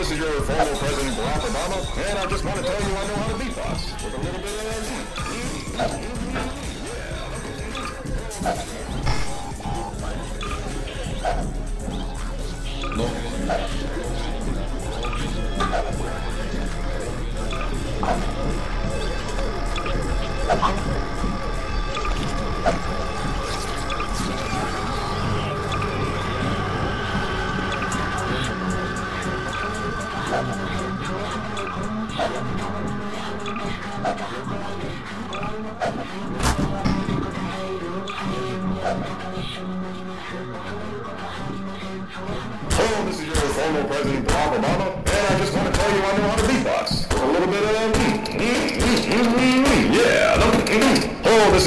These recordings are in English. This is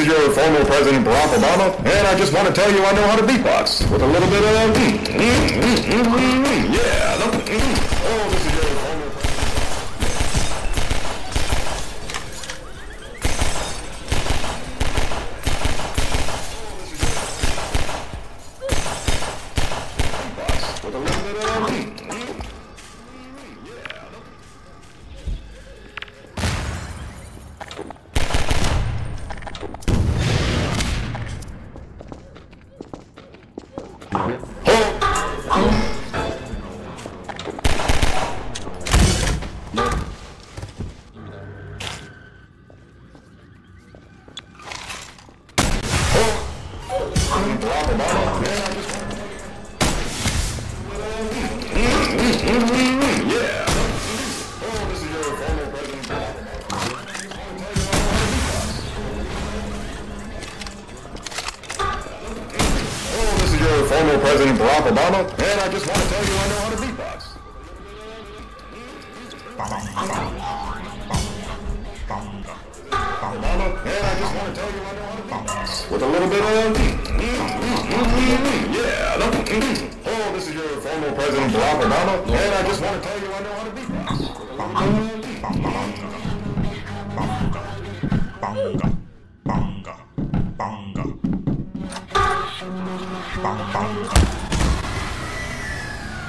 your former President Barack Obama, and I just want to tell you I know how to beatbox with a little bit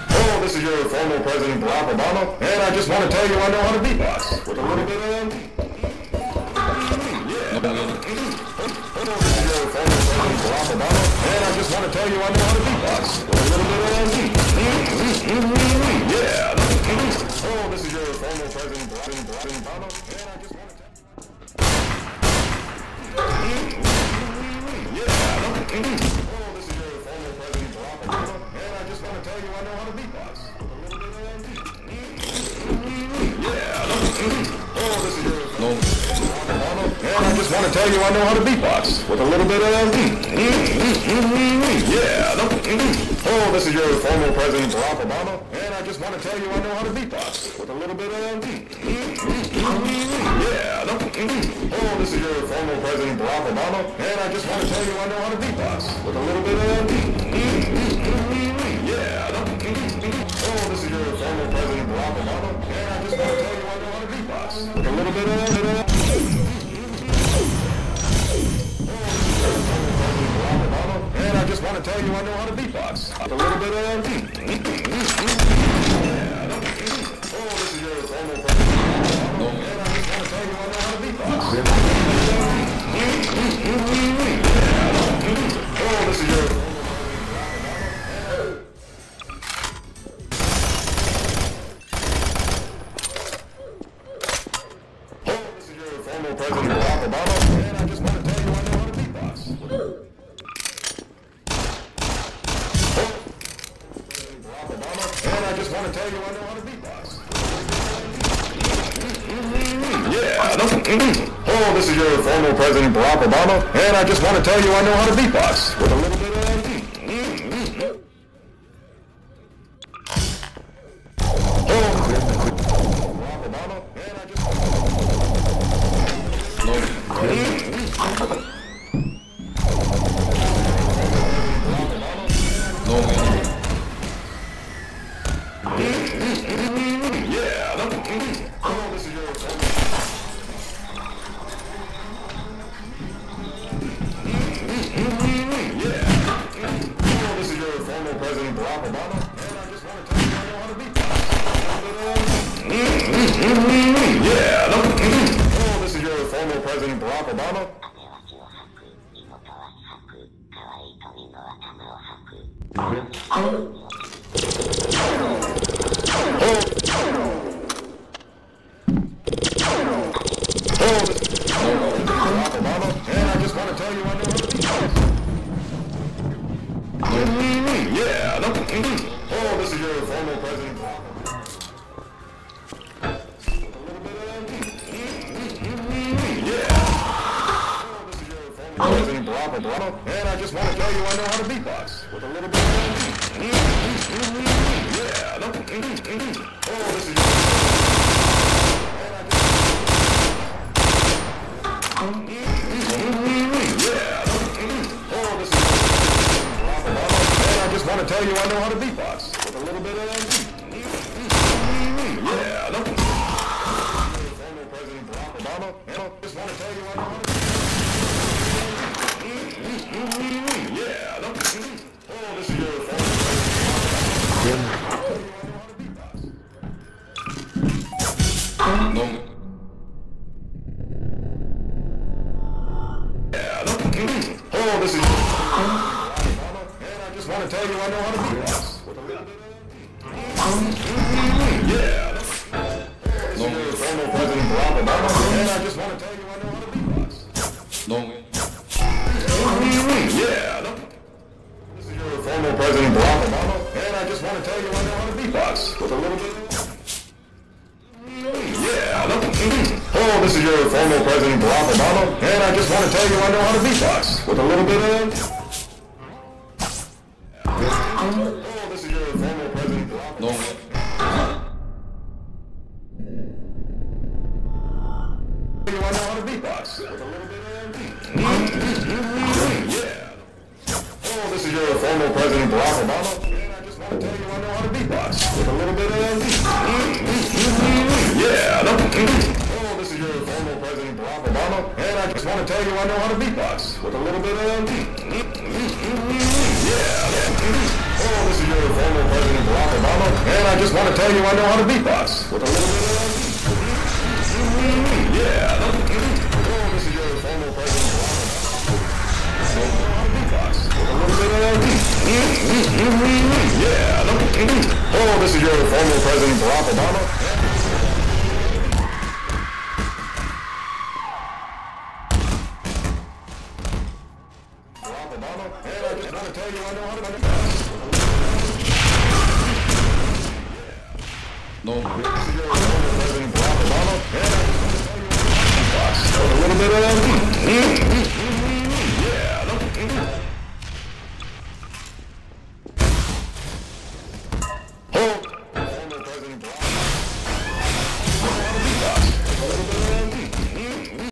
Hello, this is your former President Barack Obama, and I just want to tell you I know how to beatbox with a little bit of yeah. Hello, this is your former President Barack Obama, and I just want to tell you I know how to beatbox with a little bit of yeah. Hello, this is your former President Barack Obama, and I just want to tell you I know how to beatbox. And I just want to tell you I know how to beatbox with a little bit of yeah. Hello, this is your former President Barack Obama, and I just want to tell you I know how to beatbox. Hello, this is your former President Barack Obama, and I just want to tell you I know how to beatbox with a little bit of yeah. Hello, this is your former President Barack Obama, and I just want to tell you I know how to beatbox with a little bit of yeah. Hello, this is your former President Barack Obama, and I just want to tell you I know how to beatbox with a little bit of yeah. Hello, this is your former President Barack Obama, and I just want to tell you I know how to beatbox with a little bit of yeah. Hello, this is your former President Barack Obama, and I just want to tell you I know how to beatbox with a little bit of yeah. Hello, this is your former President Barack Obama, and I just want to tell you I know how to beatbox with a little bit of I want to tell you I know how to beatbox. A little bit of yeah. Oh, this is your former President. And I just want to tell you I know how to beatbox. Yeah. Oh, this is your former President Barack Obama, and I just want to tell you I know how to beatbox. Hello, this is your former President Barack Obama, and I just want to tell you I know how to beatbox with a little bit of... A little bit of